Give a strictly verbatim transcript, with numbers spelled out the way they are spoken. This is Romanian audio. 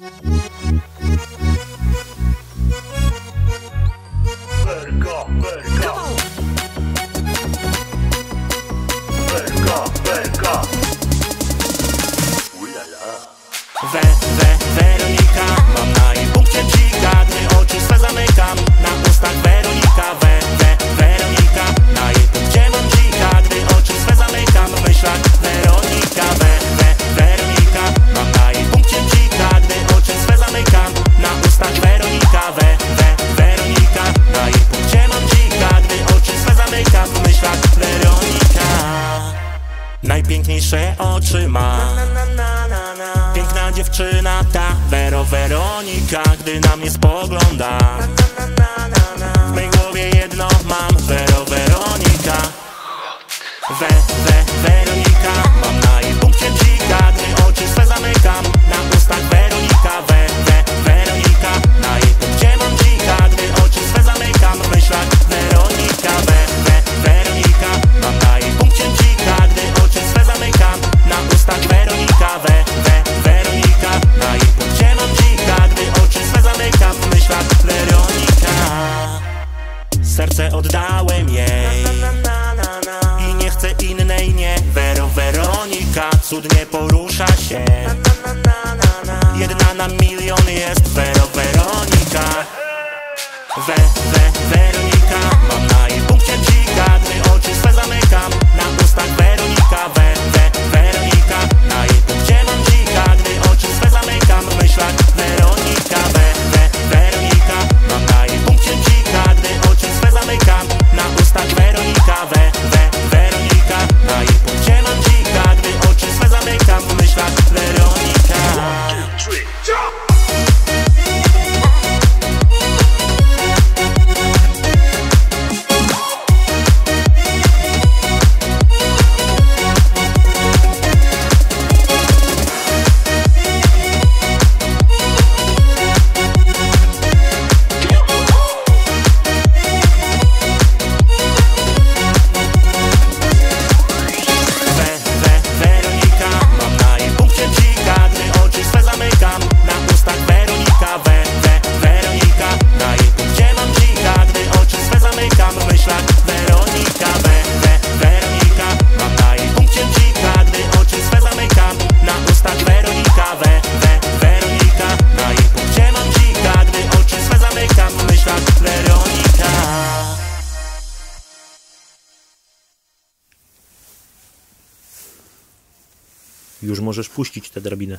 We, we, Weronika, mam na jej punkcie bzika, gdy oczy swe zamykam, na ustach Weronika. We, we, Weronika, na jej punkcie mam bzika, gdy oczy swe zamykam, w myślach Weronika. We, we, Weronika, mam na jej punkcie bzika, gdy oczy swe zamykam, na ustach Weronika. We, we, Weronika, na jej punkcie mam bzika, gdy oczy swe zamykam, w myślach Weronika. Najpiękniejsze oczy ma piękna dziewczyna ta, Wero, Weronika, gdy na mnie spogląda. W mej głowie jedno mam, Wero, Weronika. We, we, Weronika, mam na jej punkcie bzika, gdy oczy swe zamykam, na ustach Weronika. We, we, Weronika, na jej punkcie mam bzika, gdy oczy swe zamykam, w myślach Weronika. We, we, Weronika, mam na jej punkcie bzika, gdy oczy swe zamykam, na ustach Weronika. We, we, serce oddałem jej i nie chcę innej, nie. Wero, Weronika, cudnie porusza się, jedna na milion jest, Wero, Weronika. We, we, Weronika, mam na jej punkcie bzika, gdy oczy swe zamykam, na ustach Weronika. We, we, Weronika, na jej punkcie mam bzika, gdy oczy swe zamykam, w myślach Weronika. We, we, Weronika, mam na jej punkcie bzika, gdy na ustach Weronika. We, we, Weronika, na jej punkcie mam bzika, gdy oczy swe zamykam, w myślach Weronika. Już możesz puścić tę drabinę.